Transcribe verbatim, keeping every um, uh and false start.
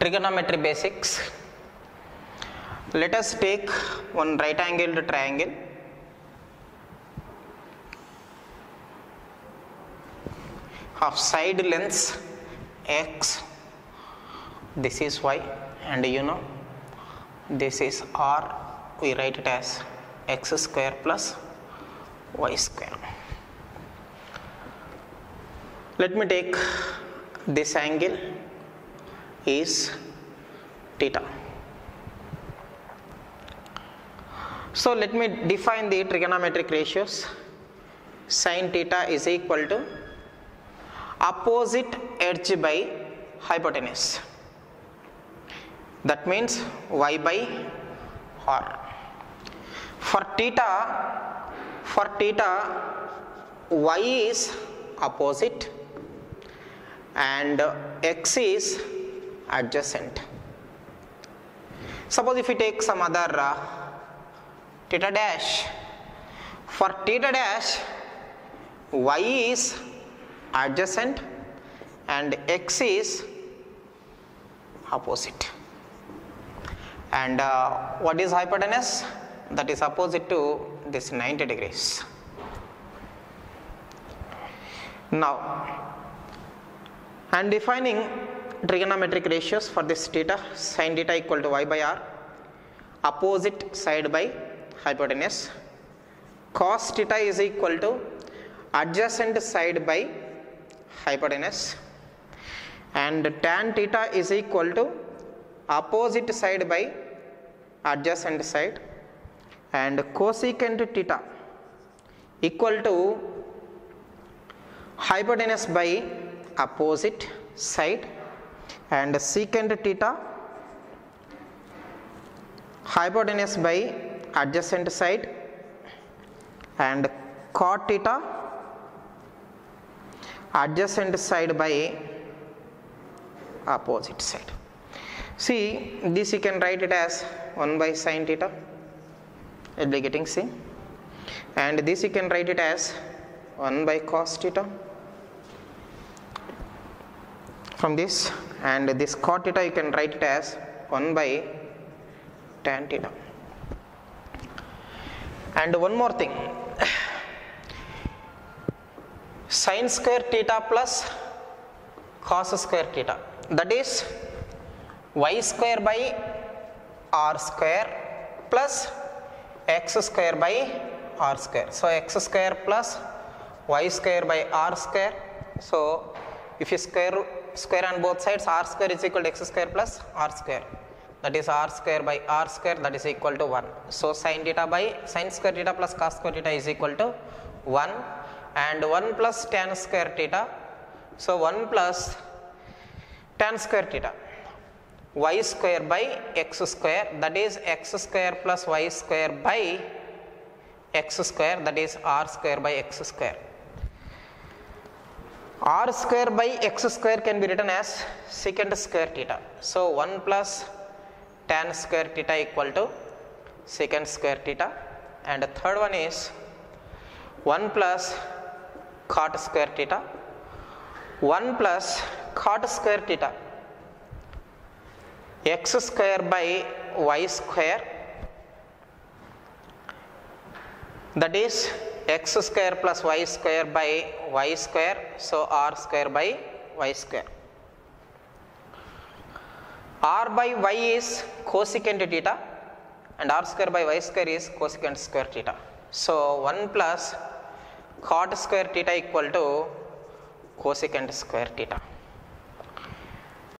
trigonometry basics. Let us take one right angled triangle. Of side lengths x, this is y, and you know this is r, we write it as x square plus y square. Let me take this angle is theta. So let me define the trigonometric ratios. Sin theta is equal to opposite edge by hypotenuse. That means y by r. For theta, for theta, y is opposite and x is adjacent. Suppose if we take some other uh, theta dash. For theta dash, y is adjacent and x is opposite, and uh, what is hypotenuse? That is opposite to this ninety degrees. Now I am defining trigonometric ratios for this theta. Sin theta equal to y by r, opposite side by hypotenuse. Cos theta is equal to adjacent side by hypotenuse, and tan theta is equal to opposite side by adjacent side, and cosecant theta equal to hypotenuse by opposite side, and secant theta hypotenuse by adjacent side, and cot theta adjacent side by opposite side. See, this you can write it as one by sin theta, you'll be getting C, and this you can write it as one by cos theta from this, and this cot theta you can write it as one by tan theta. And one more thing, sin square theta plus cos square theta, that is y square by r square plus x square by r square. So x square plus y square by r square. So if you square square on both sides, r square is equal to x square plus r square, that is r square by r square, that is equal to one. So sin theta by sin square theta plus cos square theta is equal to one, and one plus tan square theta, so one plus tan square theta, y square by x square, that is x square plus y square by x square, that is r square by x square. R square by x square can be written as secant square theta, so one plus tan square theta equal to secant square theta, and the third one is one plus cot square theta, one plus cot square theta, x square by y square, that is x square plus y square by y square, so r square by y square. R by y is cosecant theta and r square by y square is cosecant square theta, so one plus cot square theta equal to cosecant square theta.